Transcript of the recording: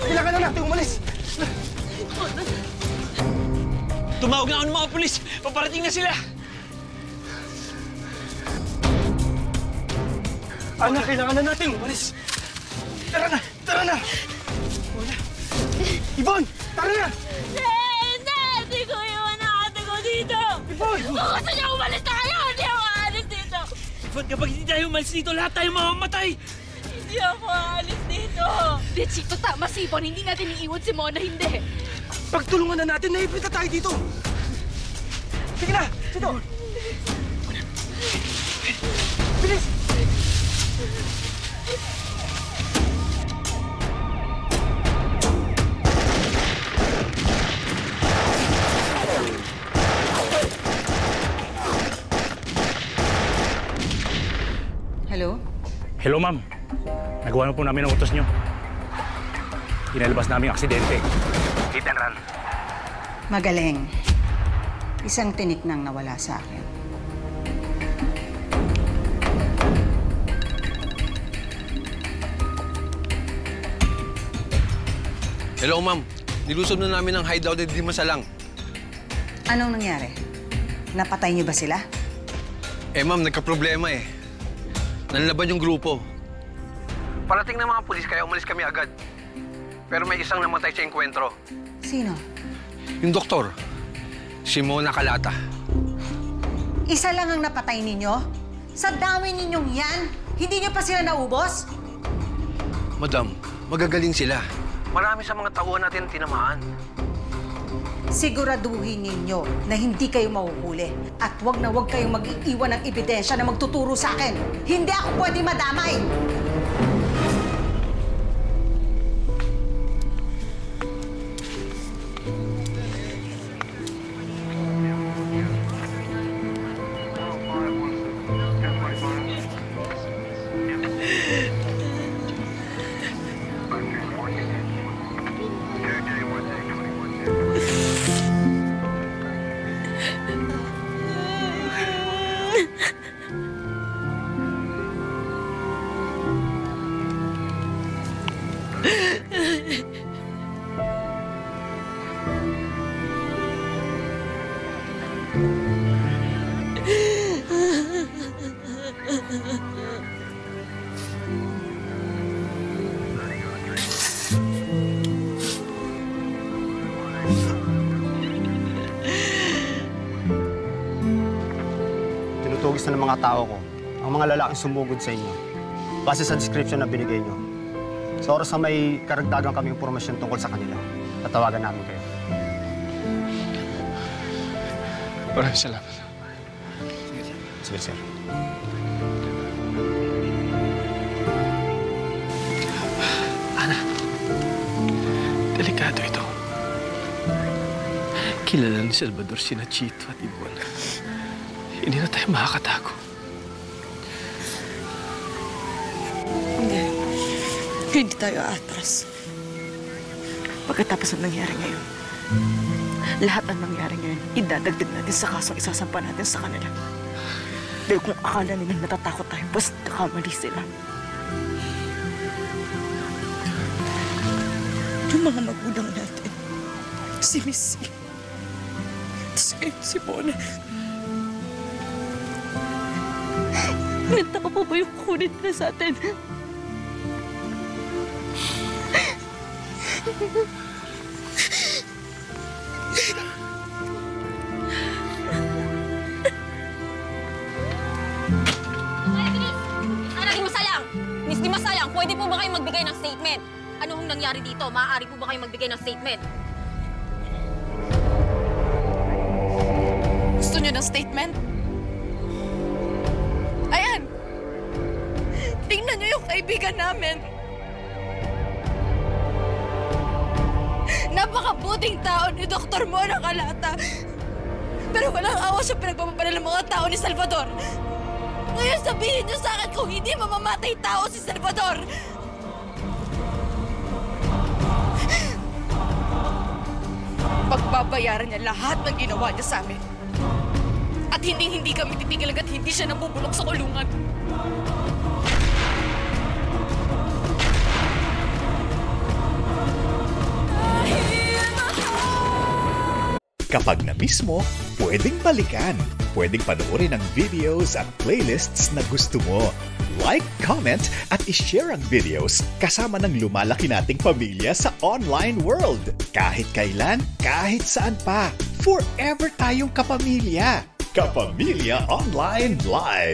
Kailangan na natin umalis! Tumawag na ako ng mga pulis! Paparating na sila! Ana, kailangan na natin umalis! Tara na! Tara na! Wala. Ibon! Tara na! Hindi! Hindi ko iwan ang ate ko dito! Ibon! Kung gusto niya umalis tayo, hindi ako aalis dito! Ibon, kapag hindi tayo umalis dito, lahat tayo mamamatay! Hindi ako aalis dito! Nachito, tama si Ibon. Hindi natin iiwan si Mona, hindi! Pagtulungan na natin, naipit na tayo dito! Sige na! Dito! Bilis! Hello? Hello, ma'am. Nagawa na po namin ang utos niyo. Inalabas namin ang aksidente. Hit and run. Magaling. Isang tinik nang nawala sa akin. Hello, ma'am. Nilusob na namin ang hideout at di masalang. Anong nangyari? Napatay niyo ba sila? Eh, ma'am, nagka-problema eh. Nanlaban yung grupo. Parating na mga pulis kaya umalis kami agad. Pero may isang namatay sa enkwentro. Sino? Yung doktor. Si Mona Kalata. Isa lang ang napatay ninyo? Sa dami ninyong yan, hindi niyo pa sila naubos? Madam, magagaling sila. Marami sa mga tauhan natin tinamaan. Siguraduhin ninyo na hindi kayo mahuhuli. At huwag na huwag kayong mag-iiwan ng ebidensya na magtuturo sa akin. Hindi ako pwede madamay! Tinutugis na ng mga tao ko ang mga lalaking sumugod sa inyo base sa description na binigay nyo. Sa oras na may karagdagang kaming impormasyon tungkol sa kanila, tatawagan namin kayo. Maraming salamat. Sige, sir. Ana, delikado ito. Kilala ni Salvador si Nachito at Ibon. Hindi na tayo makakatago. Hindi tayo aatras. Pagkatapos ang nangyari ngayon, lahat ang nangyari ngayon, idadagdag natin sa kasong isasampa natin sa kanila. Dahil kung akala nilang natatakot tayo, basta kamali sila. Yung mga magulang natin, si Missy, si M. Sibona. Nagtaka pa ba yung kunin nila sa atin? Miss Di Masalang, pwede po ba kayong magbigay ng statement? Ano hong nangyari dito? Maaari po ba kayong magbigay ng statement? Gusto niyo ng statement? Ayan! Tingnan niyo yung kaibigan namin! Napakabuting tao ni Dr. Mona Kalata. Pero walang awa siya pinagpapapala ng mga tao ni Salvador. Ngayon sabihin niyo sa akin kung hindi mamamatay tao si Salvador. Pagbabayaran niya lahat ng ginawa niya sa amin. At hindi kami titigil hanggat hindi siya nabubulok sa kulungan. Kapag na mismo, pwedeng balikan. Pwedeng panoorin ang videos at playlists na gusto mo. Like, comment, at ishare ang videos kasama ng lumalaki nating pamilya sa online world. Kahit kailan, kahit saan pa, forever tayong kapamilya. Kapamilya Online Live!